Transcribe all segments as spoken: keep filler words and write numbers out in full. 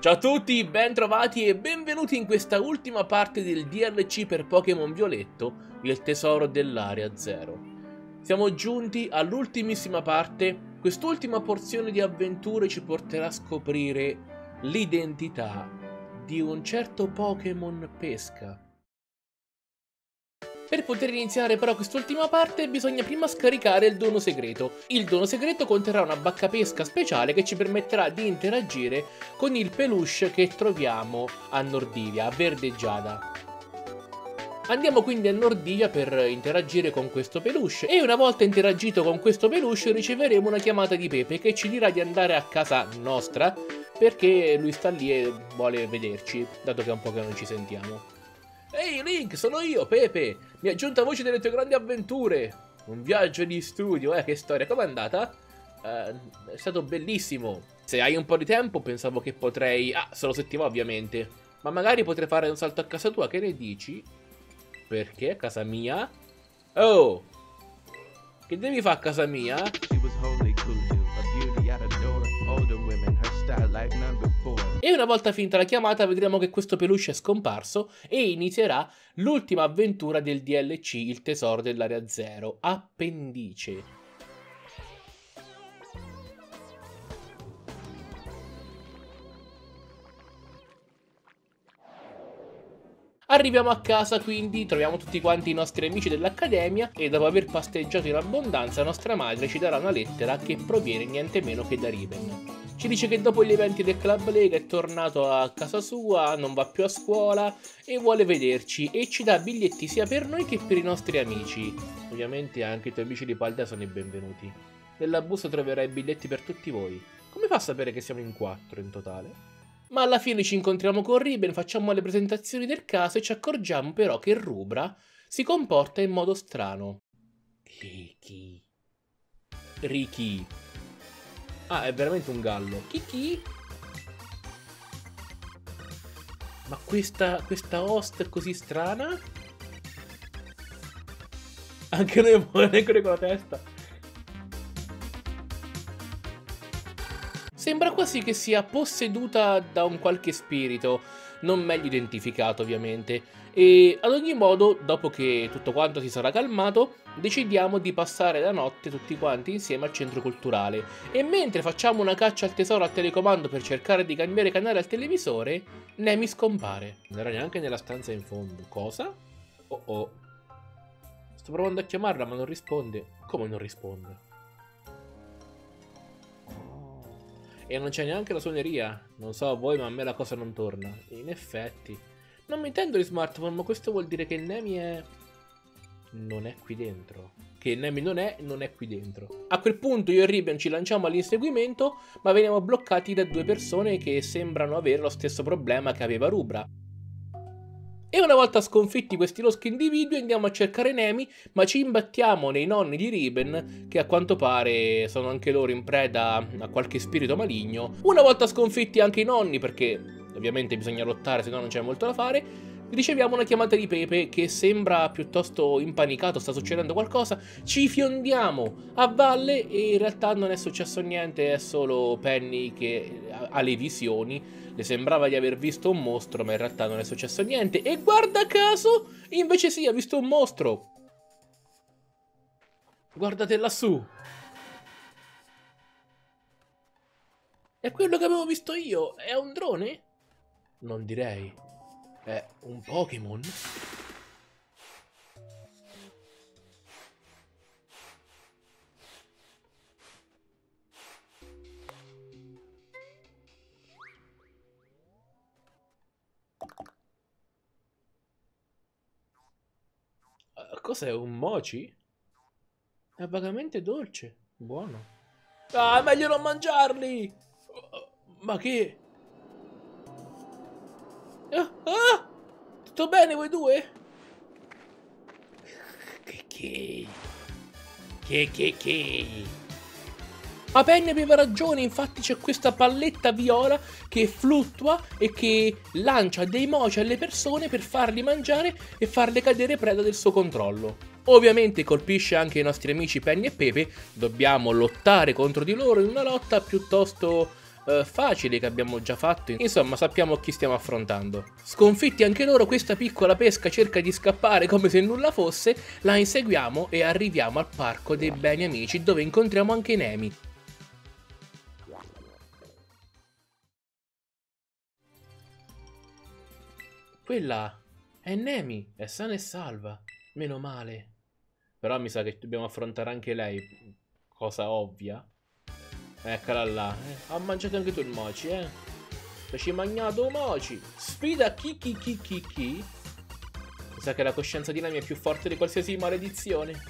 Ciao a tutti, bentrovati e benvenuti in questa ultima parte del D L C per Pokémon Violetto, Il tesoro dell'area zero. Siamo giunti all'ultimissima parte. Quest'ultima porzione di avventure ci porterà a scoprire l'identità di un certo Pokémon pesca. Per poter iniziare però quest'ultima parte bisogna prima scaricare il dono segreto. Il dono segreto conterrà una bacca pesca speciale che ci permetterà di interagire con il peluche che troviamo a Nordivia, a Verdeggiada. Andiamo quindi a Nordivia per interagire con questo peluche e una volta interagito con questo peluche riceveremo una chiamata di Pepe che ci dirà di andare a casa nostra perché lui sta lì e vuole vederci, dato che è un po' che non ci sentiamo. Ehi Link, sono io, Pepe! Mi ha aggiunto voce delle tue grandi avventure! Un viaggio di studio, eh, che storia! Com'è andata? Uh, è stato bellissimo! Se hai un po' di tempo pensavo che potrei... Ah, solo se ti va ovviamente! Ma magari potrei fare un salto a casa tua, che ne dici? Perché? A casa mia? Oh! Che devi fare a casa mia? E una volta finita la chiamata vedremo che questo peluche è scomparso e inizierà l'ultima avventura del D L C, Il tesoro dell'area zero, Appendice. Arriviamo a casa quindi, troviamo tutti quanti i nostri amici dell'accademia e dopo aver pasteggiato in abbondanza nostra madre ci darà una lettera che proviene niente meno che da Riven. Ci dice che dopo gli eventi del Club League è tornato a casa sua, non va più a scuola e vuole vederci e ci dà biglietti sia per noi che per i nostri amici. Ovviamente anche i tuoi amici di Paldea sono i benvenuti. Nella busta troverai biglietti per tutti voi. Come fa a sapere che siamo in quattro in totale? Ma alla fine ci incontriamo con Riven, facciamo le presentazioni del caso e ci accorgiamo però che Rubra si comporta in modo strano. Ricky. Ricky. Ah, è veramente un gallo. Kiki? Ma questa, questa host è così strana? Anche noi vuole neanche con la testa. Sembra quasi che sia posseduta da un qualche spirito, non meglio identificato ovviamente. E ad ogni modo, dopo che tutto quanto si sarà calmato, decidiamo di passare la notte tutti quanti insieme al centro culturale. E mentre facciamo una caccia al tesoro a telecomando per cercare di cambiare canale al televisore, Nemi scompare. Non era neanche nella stanza in fondo. Cosa? Oh oh. Sto provando a chiamarla ma non risponde. Come non risponde? E non c'è neanche la suoneria. Non so voi ma a me la cosa non torna. In effetti. Non mi intendo di smartphone ma questo vuol dire che Nemi è... non è qui dentro. Che Nemi non è, non è qui dentro. A quel punto io e Riven ci lanciamo all'inseguimento, ma veniamo bloccati da due persone che sembrano avere lo stesso problema che aveva Rubra. E una volta sconfitti questi loschi individui andiamo a cercare Nemi, ma ci imbattiamo nei nonni di Riven, che a quanto pare sono anche loro in preda a qualche spirito maligno. Una volta sconfitti anche i nonni, perché ovviamente bisogna lottare, se no non c'è molto da fare, riceviamo una chiamata di Pepe che sembra piuttosto impanicato, sta succedendo qualcosa, ci fiondiamo a valle e in realtà non è successo niente, è solo Penny che ha le visioni, le sembrava di aver visto un mostro ma in realtà non è successo niente e guarda caso invece sì, ha visto un mostro. Guardate lassù. È quello che avevo visto io, è un drone? Non direi. È un Pokémon? Cos'è, un mochi? È vagamente dolce, buono. Ah, meglio non mangiarli! Ma che... Ah, ah! Tutto bene voi due? Che che che che che Ma Penny aveva ragione, infatti c'è questa palletta viola che fluttua e che lancia dei mochi alle persone per farli mangiare e farle cadere preda del suo controllo. Ovviamente colpisce anche i nostri amici Penny e Pepe, dobbiamo lottare contro di loro in una lotta piuttosto... eh, facili che abbiamo già fatto, insomma sappiamo chi stiamo affrontando. Sconfitti anche loro, questa piccola pesca cerca di scappare come se nulla fosse, la inseguiamo e arriviamo al parco dei beni amici dove incontriamo anche Nemi. Quella è Nemi, è sana e salva, meno male. Però mi sa che dobbiamo affrontare anche lei, cosa ovvia. Eccola là, eh. Ha mangiato anche tu il mochi, eh. Ci hai mangiato mochi. Sfida chi chi chi chi chi. Mi sa che la coscienza di Nemi è più forte di qualsiasi maledizione.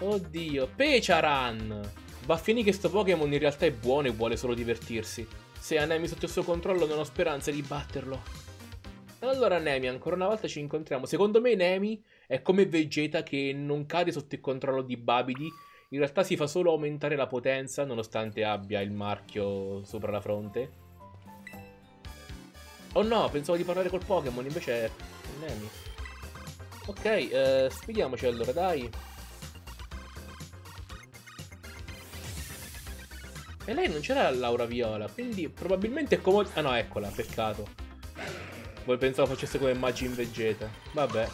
Oddio, Pecharunt. Va a finire che sto Pokémon in realtà è buono e vuole solo divertirsi. Se ha Nemi sotto il suo controllo non ho speranza di batterlo. Allora Nemi, ancora una volta ci incontriamo. Secondo me Nemi è come Vegeta che non cade sotto il controllo di Babidi. In realtà si fa solo aumentare la potenza, nonostante abbia il marchio sopra la fronte. Oh no, pensavo di parlare col Pokémon, invece è Nemi. Ok, eh, sfidiamoci allora, dai. E lei non c'era l'aura viola, quindi probabilmente è comodo. Ah no, eccola, peccato. Voi pensavo facesse come Majin Vegeta. Vabbè.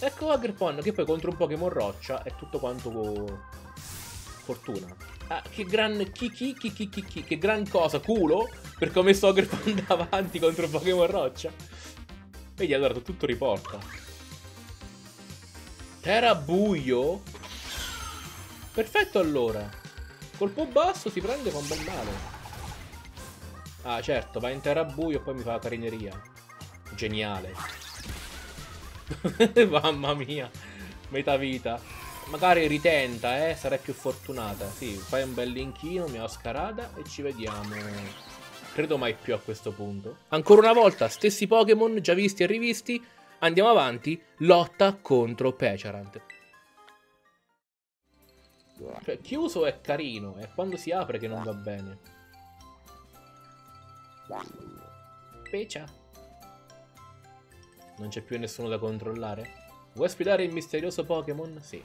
Ecco Ogerpon, che poi contro un Pokémon roccia è tutto quanto co... fortuna. Ah, che gran chi chi chi chi chi chi. Che gran cosa, culo? Perché ho messo Ogerpon davanti contro un Pokémon roccia. Vedi, allora tutto riporta. Terra buio? Perfetto allora. Colpo basso si prende con bel male. Ah certo, va in terra buio e poi mi fa la carineria. Geniale. Mamma mia. Metà vita. Magari ritenta, eh. Sarai più fortunata. Sì, fai un bel inchino, mi ho scarada e ci vediamo. Credo mai più a questo punto. Ancora una volta, stessi Pokémon già visti e rivisti. Andiamo avanti. Lotta contro Pecharunt. Cioè, chiuso è carino. È quando si apre che non va bene. Pecha. Non c'è più nessuno da controllare? Vuoi sfidare il misterioso Pokémon? Sì.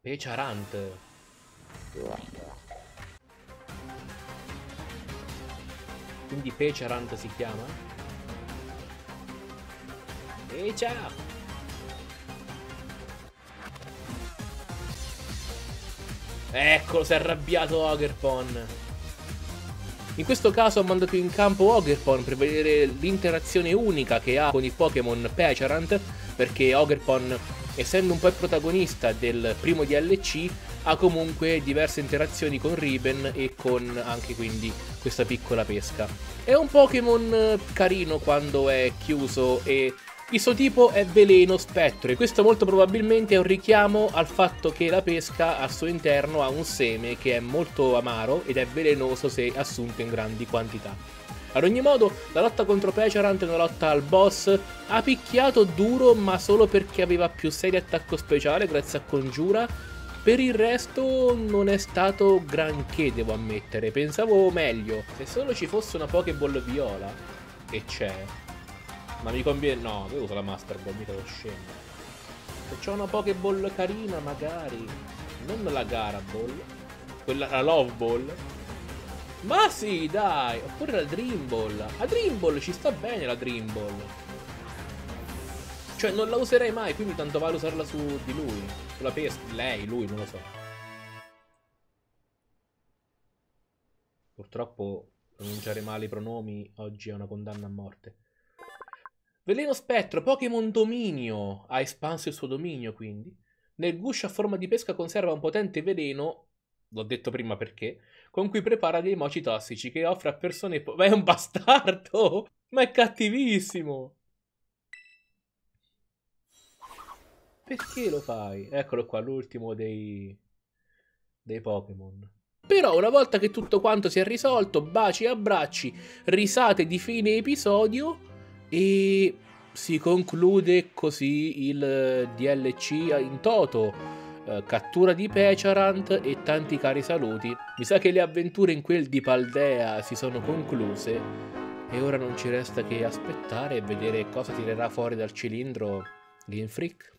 Pecharunt. Quindi Pecharunt si chiama? Pecha! Eccolo, si è arrabbiato Ogerpon. In questo caso ho mandato in campo Ogerpon per vedere l'interazione unica che ha con il Pokémon Pecharunt, perché Ogerpon, essendo un po' il protagonista del primo D L C, ha comunque diverse interazioni con Riven e con anche quindi questa piccola pesca. È un Pokémon carino quando è chiuso e il suo tipo è veleno spettro, e questo molto probabilmente è un richiamo al fatto che la pesca al suo interno ha un seme che è molto amaro ed è velenoso se assunto in grandi quantità. Ad ogni modo, la lotta contro Pecharunt è una lotta al boss. Ha picchiato duro, ma solo perché aveva più sei di attacco speciale grazie a Congiura. Per il resto non è stato granché, devo ammettere. Pensavo meglio. Se solo ci fosse una Pokéball viola, e c'è. Ma mi conviene... No, io uso la Master Ball, mica lo scemo. Se c'ho una Pokéball carina, magari. Non la Garaball. Quella... la Love Ball. Ma sì, dai! Oppure la Dream Ball. La Dream Ball ci sta bene, la Dream Ball. Cioè, non la userei mai, quindi tanto vale usarla su di lui. Sulla pesca... Lei, lui, non lo so. Purtroppo pronunciare male i pronomi oggi è una condanna a morte. Veleno spettro, Pokémon dominio, ha espanso il suo dominio quindi. Nel guscio a forma di pesca conserva un potente veleno, l'ho detto prima perché, con cui prepara dei moci tossici che offre a persone... Ma è un bastardo! Ma è cattivissimo! Perché lo fai? Eccolo qua, l'ultimo dei... dei Pokémon. Però una volta che tutto quanto si è risolto, baci e abbracci, risate di fine episodio... E si conclude così il D L C in toto. Eh, cattura di Pecharunt e tanti cari saluti. Mi sa che le avventure in quel di Paldea si sono concluse. E ora non ci resta che aspettare e vedere cosa tirerà fuori dal cilindro Game Freak.